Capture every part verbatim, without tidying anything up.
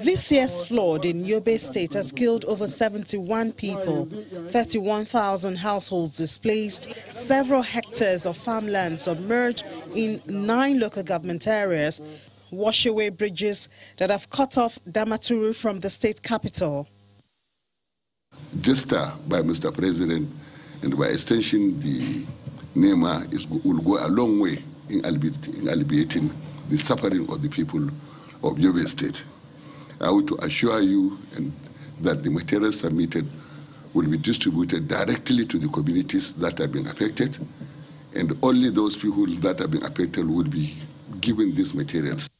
This year's flood in Yobe State has killed over seventy-one people, thirty-one thousand households displaced, several hectares of farmland submerged in nine local government areas, washaway bridges that have cut off Damaturu from the state capital. Gesture by Mister President and by extension the NEMA is, will go a long way in alleviating the suffering of the people of Yobe State. I want to assure you and that the materials submitted will be distributed directly to the communities that have been affected, and only those people that have been affected will be given these materials.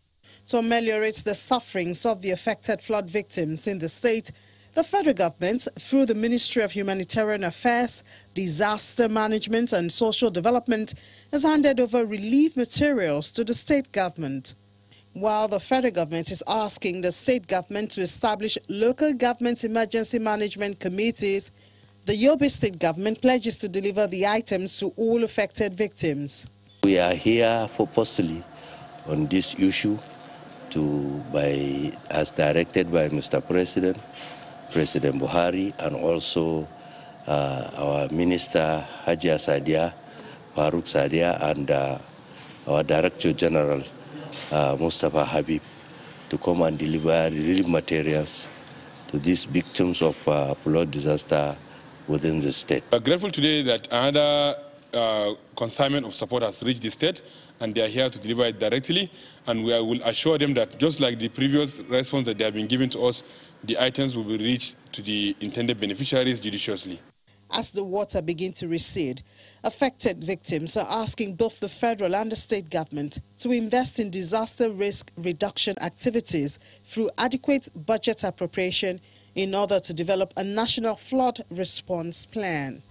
To ameliorate the sufferings of the affected flood victims in the state, the federal government, through the Ministry of Humanitarian Affairs, Disaster Management and Social Development, has handed over relief materials to the state government. While the federal government is asking the state government to establish local government emergency management committees, the Yobe State government pledges to deliver the items to all affected victims. We are here purposely on this issue to, by, as directed by Mister President, President Buhari, and also uh, our Minister Hajiya Sadia Faruk Sadia, and uh, our Director General uh, Mustafa Habib, to come and deliver relief materials to these victims of uh, flood disaster within the state. We are grateful today that another uh, consignment of support has reached the state, and they are here to deliver it directly, and we will assure them that just like the previous response that they have been given to us, the items will be reached to the intended beneficiaries judiciously. As the water begins to recede, affected victims are asking both the federal and the state government to invest in disaster risk reduction activities through adequate budget appropriation in order to develop a national flood response plan.